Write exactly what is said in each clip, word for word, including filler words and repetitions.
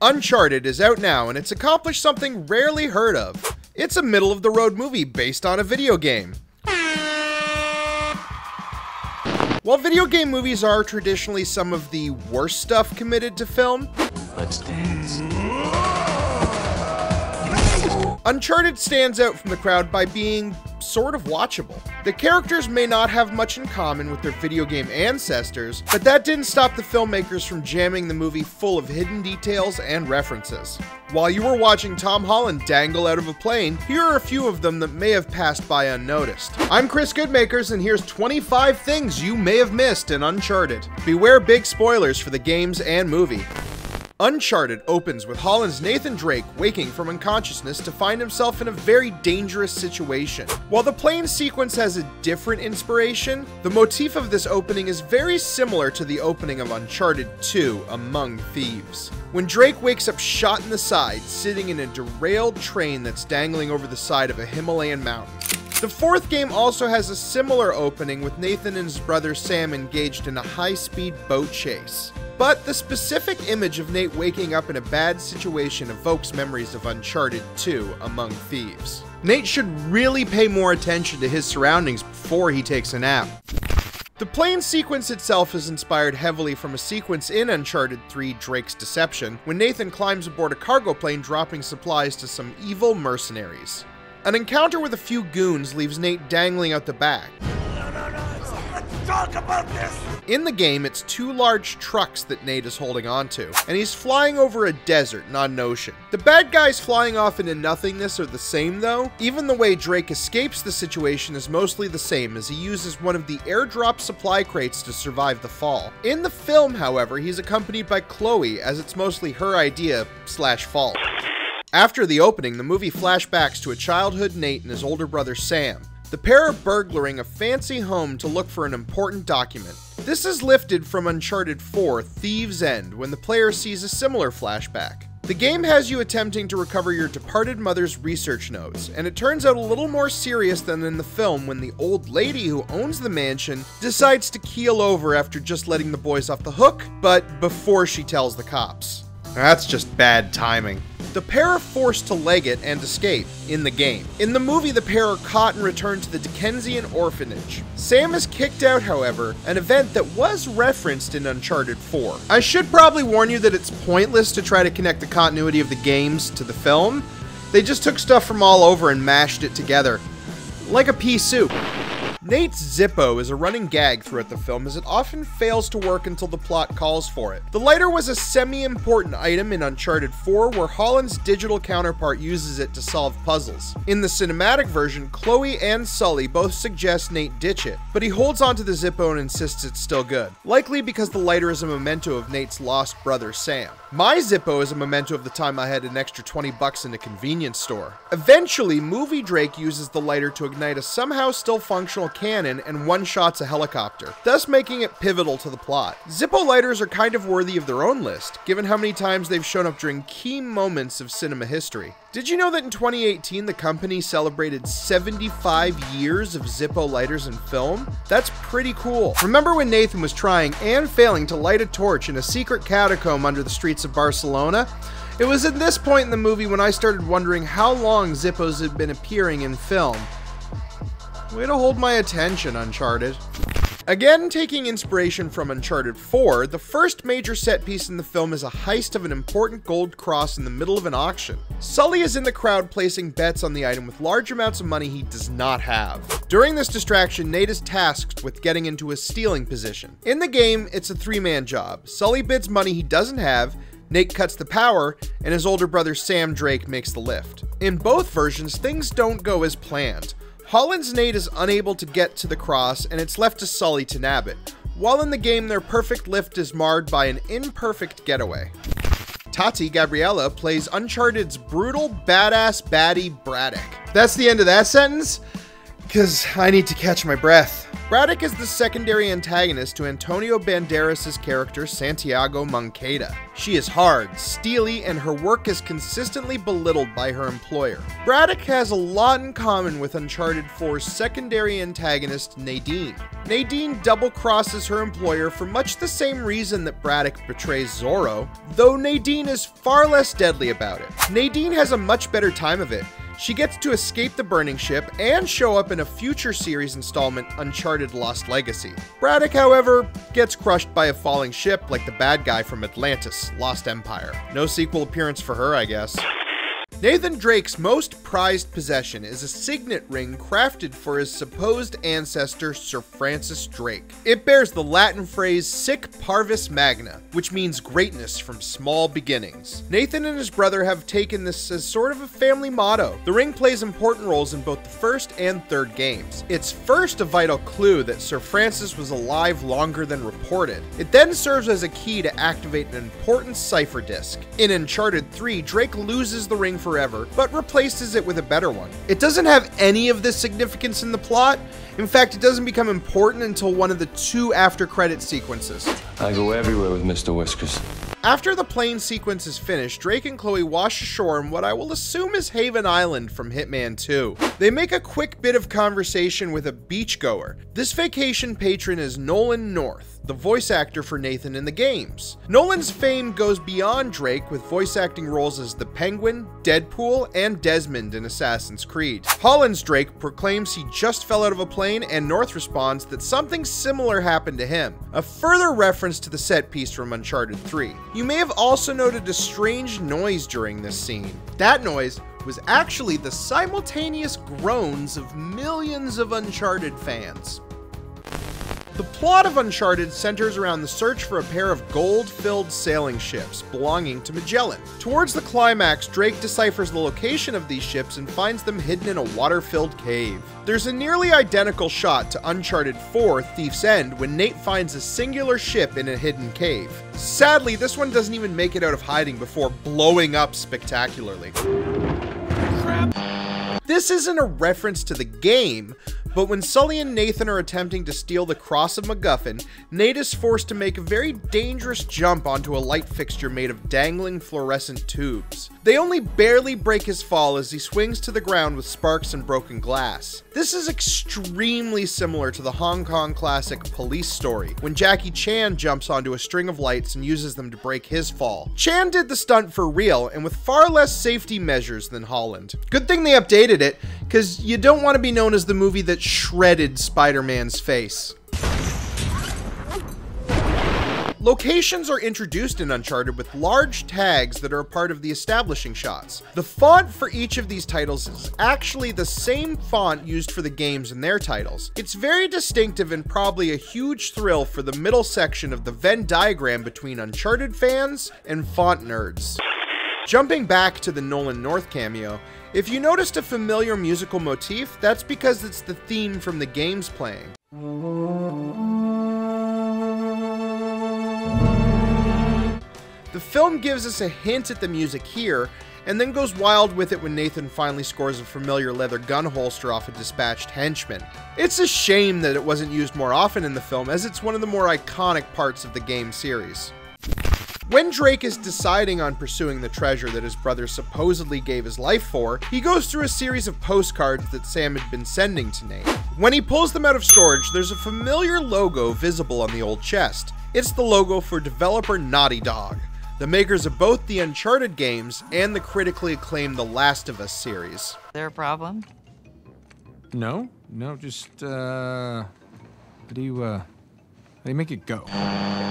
Uncharted is out now, and it's accomplished something rarely heard of. It's a middle-of-the-road movie based on a video game. While video game movies are traditionally some of the worst stuff committed to film, let's dance. Uncharted stands out from the crowd by being sort of watchable. The characters may not have much in common with their video game ancestors, but that didn't stop the filmmakers from jamming the movie full of hidden details and references. While you were watching Tom Holland dangle out of a plane, here are a few of them that may have passed by unnoticed. I'm Chris Goodmakers, and here's twenty-five things you may have missed in Uncharted. Beware big spoilers for the games and movie. Uncharted opens with Holland's Nathan Drake waking from unconsciousness to find himself in a very dangerous situation. While the plane sequence has a different inspiration, the motif of this opening is very similar to the opening of Uncharted two: Among Thieves. When Drake wakes up shot in the side, sitting in a derailed train that's dangling over the side of a Himalayan mountain. The fourth game also has a similar opening with Nathan and his brother Sam engaged in a high-speed boat chase. But the specific image of Nate waking up in a bad situation evokes memories of Uncharted two: Among Thieves. Nate should really pay more attention to his surroundings before he takes a nap. The plane sequence itself is inspired heavily from a sequence in Uncharted three: Drake's Deception, when Nathan climbs aboard a cargo plane dropping supplies to some evil mercenaries. An encounter with a few goons leaves Nate dangling out the back. Talk about this. In the game, it's two large trucks that Nate is holding onto, and he's flying over a desert, not an ocean. The bad guys flying off into nothingness are the same though. Even the way Drake escapes the situation is mostly the same, as he uses one of the airdrop supply crates to survive the fall. In the film, however, he's accompanied by Chloe, as it's mostly her idea slash fault. After the opening, the movie flashbacks to a childhood Nate and his older brother Sam. The pair are burglaring a fancy home to look for an important document. This is lifted from Uncharted four: Thieves' End, when the player sees a similar flashback. The game has you attempting to recover your departed mother's research notes, and it turns out a little more serious than in the film when the old lady who owns the mansion decides to keel over after just letting the boys off the hook, but before she tells the cops. That's just bad timing. The pair are forced to leg it and escape, in the game. In the movie, the pair are caught and returned to the Dickensian orphanage. Sam is kicked out, however, an event that was referenced in Uncharted four. I should probably warn you that it's pointless to try to connect the continuity of the games to the film. They just took stuff from all over and mashed it together. Like a pea soup. Nate's Zippo is a running gag throughout the film, as it often fails to work until the plot calls for it. The lighter was a semi-important item in Uncharted four, where Holland's digital counterpart uses it to solve puzzles. In the cinematic version, Chloe and Sully both suggest Nate ditch it, but he holds onto the Zippo and insists it's still good, likely because the lighter is a memento of Nate's lost brother Sam. My Zippo is a memento of the time I had an extra twenty bucks in a convenience store. Eventually, Movie Drake uses the lighter to ignite a somehow still functional cannon and one-shots a helicopter, thus making it pivotal to the plot. Zippo lighters are kind of worthy of their own list, given how many times they've shown up during key moments of cinema history. Did you know that in twenty eighteen, the company celebrated seventy-five years of Zippo lighters in film? That's pretty cool. Remember when Nathan was trying and failing to light a torch in a secret catacomb under the streets of Barcelona? It was at this point in the movie when I started wondering how long Zippos had been appearing in film. Way to hold my attention, Uncharted. Again, taking inspiration from Uncharted four, the first major set piece in the film is a heist of an important gold cross in the middle of an auction. Sully is in the crowd placing bets on the item with large amounts of money he does not have. During this distraction, Nate is tasked with getting into a stealing position. In the game, it's a three-man job. Sully bids money he doesn't have, Nate cuts the power, and his older brother Sam Drake makes the lift. In both versions, things don't go as planned. Holland's Nate is unable to get to the cross, and it's left to Sully to nab it. While in the game, their perfect lift is marred by an imperfect getaway. Tati Gabriella plays Uncharted's brutal, badass baddie Braddock. That's the end of that sentence, because I need to catch my breath. Braddock is the secondary antagonist to Antonio Banderas' character Santiago Moncada. She is hard, steely, and her work is consistently belittled by her employer. Braddock has a lot in common with Uncharted four's secondary antagonist Nadine. Nadine double-crosses her employer for much the same reason that Braddock betrays Zorro, though Nadine is far less deadly about it. Nadine has a much better time of it. She gets to escape the burning ship and show up in a future series installment, Uncharted: Lost Legacy. Braddock, however, gets crushed by a falling ship like the bad guy from Atlantis: Lost Empire. No sequel appearance for her, I guess. Nathan Drake's most prized possession is a signet ring crafted for his supposed ancestor, Sir Francis Drake. It bears the Latin phrase sic parvis magna, which means greatness from small beginnings. Nathan and his brother have taken this as sort of a family motto. The ring plays important roles in both the first and third games. It's first a vital clue that Sir Francis was alive longer than reported. It then serves as a key to activate an important cipher disk. In Uncharted three, Drake loses the ring for forever, but replaces it with a better one. It doesn't have any of this significance in the plot. In fact, it doesn't become important until one of the two after-credit sequences. I go everywhere with Mister Whiskers. After the plane sequence is finished, Drake and Chloe wash ashore in what I will assume is Haven Island from Hitman two. They make a quick bit of conversation with a beachgoer. This vacation patron is Nolan North, the voice actor for Nathan in the games. Nolan's fame goes beyond Drake with voice acting roles as the Penguin, Deadpool, and Desmond in Assassin's Creed. Holland's Drake proclaims he just fell out of a plane, and North responds that something similar happened to him, a further reference to the set piece from Uncharted three. You may have also noted a strange noise during this scene. That noise was actually the simultaneous groans of millions of Uncharted fans. The plot of Uncharted centers around the search for a pair of gold-filled sailing ships belonging to Magellan. Towards the climax, Drake deciphers the location of these ships and finds them hidden in a water-filled cave. There's a nearly identical shot to Uncharted four: Thieves' End when Nate finds a singular ship in a hidden cave. Sadly, this one doesn't even make it out of hiding before blowing up spectacularly. Crap. This isn't a reference to the game, but when Sully and Nathan are attempting to steal the Cross of MacGuffin, Nate is forced to make a very dangerous jump onto a light fixture made of dangling fluorescent tubes. They only barely break his fall as he swings to the ground with sparks and broken glass. This is extremely similar to the Hong Kong classic Police Story, when Jackie Chan jumps onto a string of lights and uses them to break his fall. Chan did the stunt for real and with far less safety measures than Holland. Good thing they updated it, because you don't want to be known as the movie that shredded Spider-Man's face. Locations are introduced in Uncharted with large tags that are a part of the establishing shots. The font for each of these titles is actually the same font used for the games and their titles. It's very distinctive and probably a huge thrill for the middle section of the Venn diagram between Uncharted fans and font nerds. Jumping back to the Nolan North cameo, if you noticed a familiar musical motif, that's because it's the theme from the games playing. The film gives us a hint at the music here, and then goes wild with it when Nathan finally scores a familiar leather gun holster off a dispatched henchman. It's a shame that it wasn't used more often in the film, as it's one of the more iconic parts of the game series. When Drake is deciding on pursuing the treasure that his brother supposedly gave his life for, he goes through a series of postcards that Sam had been sending to Nate. When he pulls them out of storage, there's a familiar logo visible on the old chest. It's the logo for developer Naughty Dog, the makers of both the Uncharted games and the critically acclaimed The Last of Us series. Is there a problem? No, no, just, uh, how do you, uh... They make it go.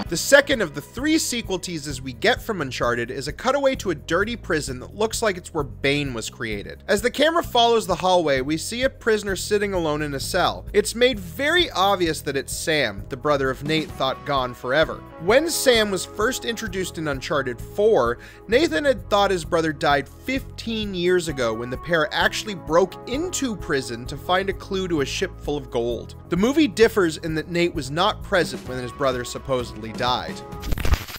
The second of the three sequel teases we get from Uncharted is a cutaway to a dirty prison that looks like it's where Bane was created. As the camera follows the hallway, we see a prisoner sitting alone in a cell. It's made very obvious that it's Sam, the brother of Nate thought gone forever. When Sam was first introduced in Uncharted four, Nathan had thought his brother died fifteen years ago when the pair actually broke into prison to find a clue to a ship full of gold. The movie differs in that Nate was not present when his brother supposedly died.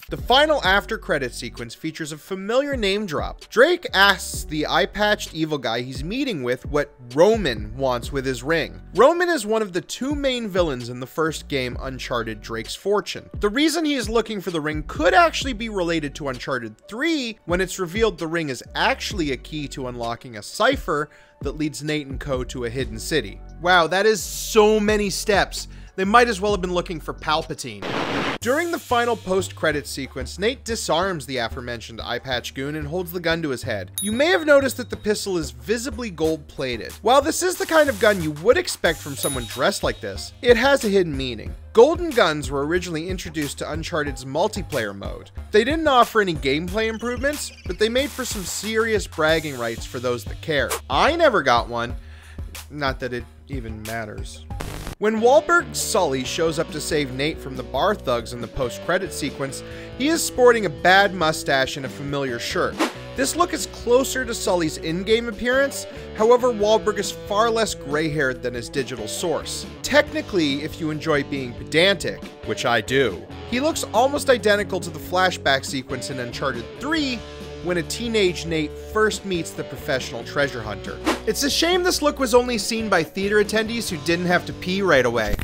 The final after credit sequence features a familiar name drop. Drake asks the eye-patched evil guy he's meeting with what Roman wants with his ring. Roman is one of the two main villains in the first game, Uncharted: Drake's Fortune. The reason he is looking for the ring could actually be related to Uncharted three, when it's revealed the ring is actually a key to unlocking a cipher that leads Nate and co to a hidden city. Wow, that is so many steps. They might as well have been looking for Palpatine. During the final post-credit sequence, Nate disarms the aforementioned eye-patch goon and holds the gun to his head. You may have noticed that the pistol is visibly gold-plated. While this is the kind of gun you would expect from someone dressed like this, it has a hidden meaning. Golden guns were originally introduced to Uncharted's multiplayer mode. They didn't offer any gameplay improvements, but they made for some serious bragging rights for those that care. I never got one. Not that it even matters. When Wahlberg's Sully shows up to save Nate from the bar thugs in the post-credit sequence, he is sporting a bad mustache and a familiar shirt. This look is closer to Sully's in-game appearance, however Wahlberg is far less gray-haired than his digital source. Technically, if you enjoy being pedantic, which I do, he looks almost identical to the flashback sequence in Uncharted three, when a teenage Nate first meets the professional treasure hunter. It's a shame this look was only seen by theater attendees who didn't have to pee right away.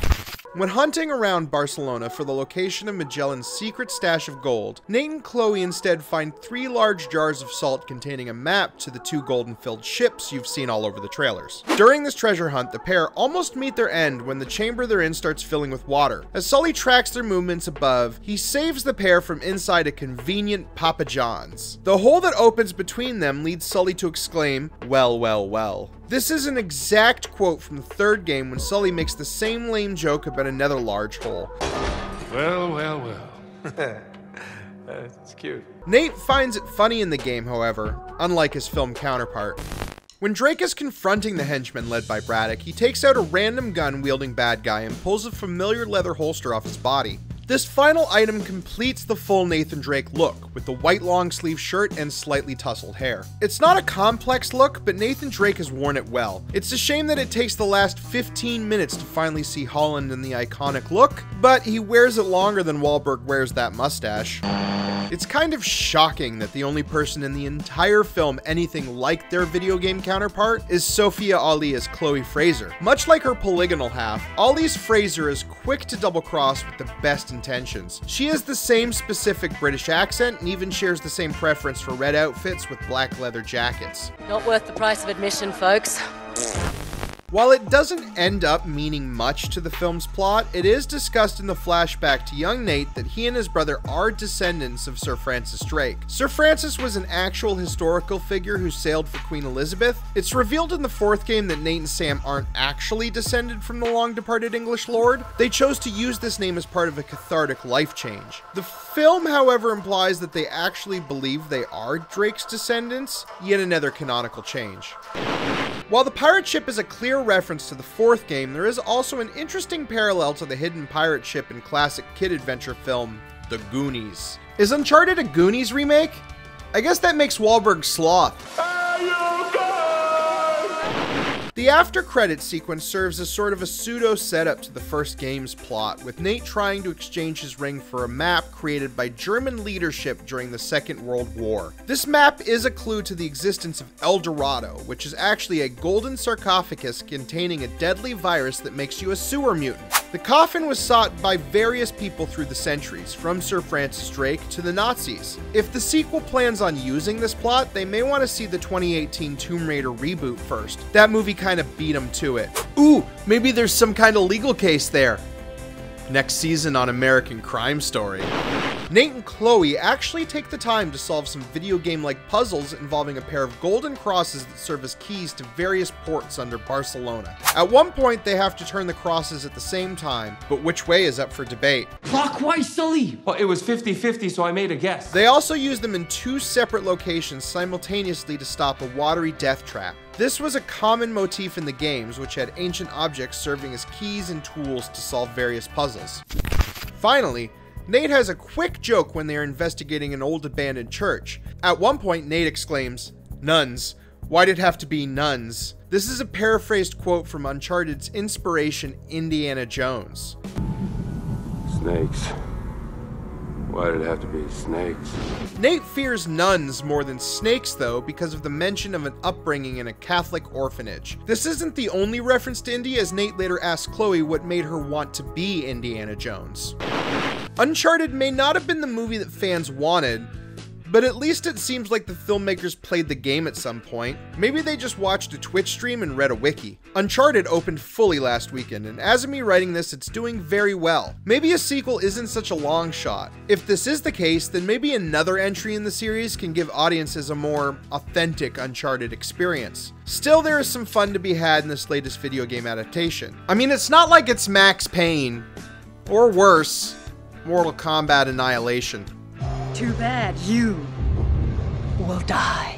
When hunting around Barcelona for the location of Magellan's secret stash of gold, Nate and Chloe instead find three large jars of salt containing a map to the two golden-filled ships you've seen all over the trailers. During this treasure hunt, the pair almost meet their end when the chamber they're in starts filling with water. As Sully tracks their movements above, he saves the pair from inside a convenient Papa John's. The hole that opens between them leads Sully to exclaim, "Well, well, well." This is an exact quote from the third game when Sully makes the same lame joke about another large hole. Well, well, well. That's cute. Nate finds it funny in the game, however, unlike his film counterpart. When Drake is confronting the henchman led by Braddock, he takes out a random gun-wielding bad guy and pulls a familiar leather holster off his body. This final item completes the full Nathan Drake look, with the white long sleeve shirt and slightly tousled hair. It's not a complex look, but Nathan Drake has worn it well. It's a shame that it takes the last fifteen minutes to finally see Holland in the iconic look, but he wears it longer than Wahlberg wears that mustache. It's kind of shocking that the only person in the entire film anything like their video game counterpart is Sophia Ali as Chloe Fraser. Much like her polygonal half, Ali's Fraser is quick to double-cross with the best intentions. She has the same specific British accent and even shares the same preference for red outfits with black leather jackets. Not worth the price of admission, folks. While it doesn't end up meaning much to the film's plot, it is discussed in the flashback to young Nate that he and his brother are descendants of Sir Francis Drake. Sir Francis was an actual historical figure who sailed for Queen Elizabeth. It's revealed in the fourth game that Nate and Sam aren't actually descended from the long-departed English lord. They chose to use this name as part of a cathartic life change. The film, however, implies that they actually believe they are Drake's descendants, yet another canonical change. While the pirate ship is a clear reference to the fourth game, there is also an interesting parallel to the hidden pirate ship in classic kid adventure film, The Goonies. Is Uncharted a Goonies remake? I guess that makes Wahlberg sloth. Are you gone? The after credits sequence serves as sort of a pseudo setup to the first game's plot, with Nate trying to exchange his ring for a map created by German leadership during the Second World War. This map is a clue to the existence of El Dorado, which is actually a golden sarcophagus containing a deadly virus that makes you a sewer mutant. The coffin was sought by various people through the centuries, from Sir Francis Drake to the Nazis. If the sequel plans on using this plot, they may want to see the twenty eighteen Tomb Raider reboot first. That movie kind of beat them to it. Ooh, maybe there's some kind of legal case there. Next season on American Crime Story. Nate and Chloe actually take the time to solve some video game-like puzzles involving a pair of golden crosses that serve as keys to various ports under Barcelona. At one point, they have to turn the crosses at the same time, but which way is up for debate. Clockwise, Sully! Well, it was fifty fifty, so I made a guess. They also use them in two separate locations simultaneously to stop a watery death trap. This was a common motif in the games, which had ancient objects serving as keys and tools to solve various puzzles. Finally, Nate has a quick joke when they are investigating an old abandoned church. At one point, Nate exclaims, "Nuns. Why'd it have to be nuns?" This is a paraphrased quote from Uncharted's inspiration, Indiana Jones. Snakes. Why did it have to be snakes? Nate fears nuns more than snakes, though, because of the mention of an upbringing in a Catholic orphanage. This isn't the only reference to Indy, as Nate later asks Chloe what made her want to be Indiana Jones. Uncharted may not have been the movie that fans wanted, but at least it seems like the filmmakers played the game at some point. Maybe they just watched a Twitch stream and read a wiki. Uncharted opened fully last weekend, and as of me writing this, it's doing very well. Maybe a sequel isn't such a long shot. If this is the case, then maybe another entry in the series can give audiences a more authentic Uncharted experience. Still, there is some fun to be had in this latest video game adaptation. I mean, it's not like it's Max Payne, or worse, Mortal Kombat Annihilation. Too bad you will die.